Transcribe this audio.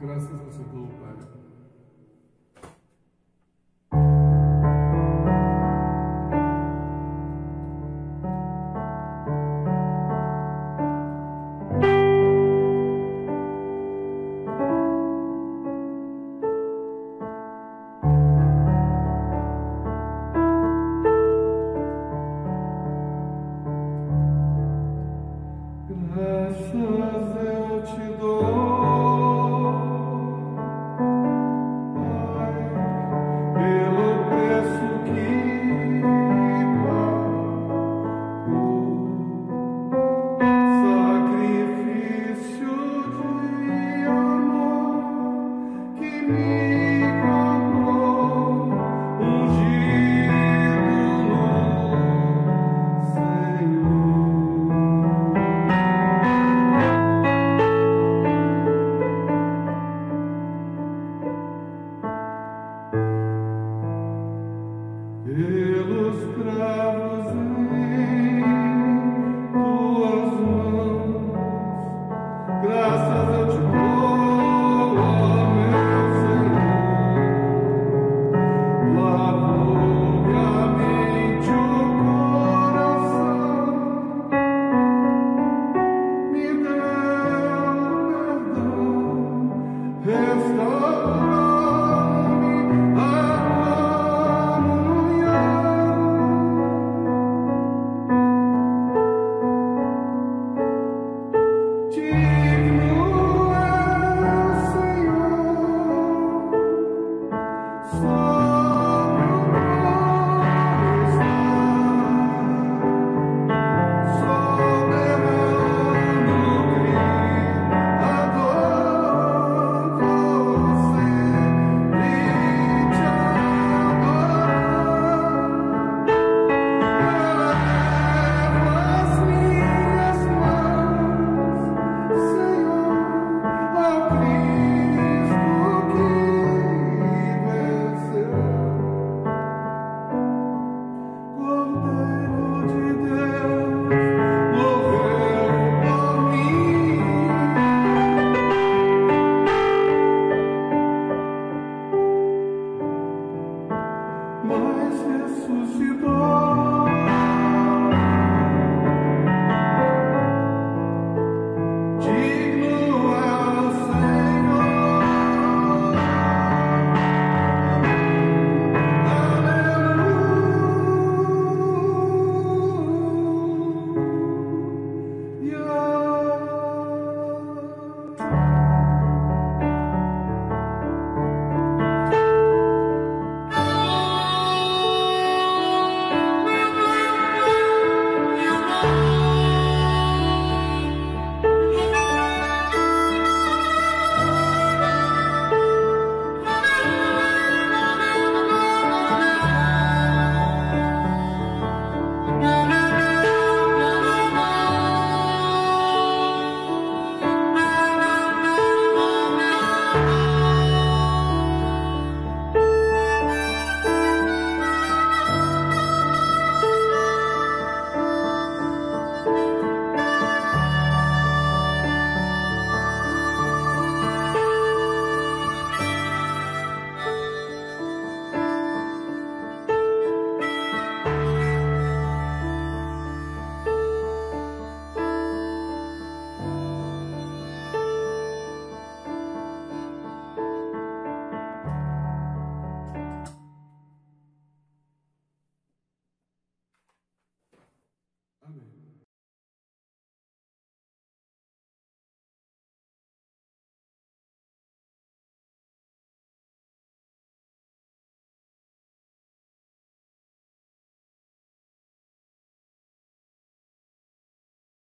Gracias a su buen Padre. Amén.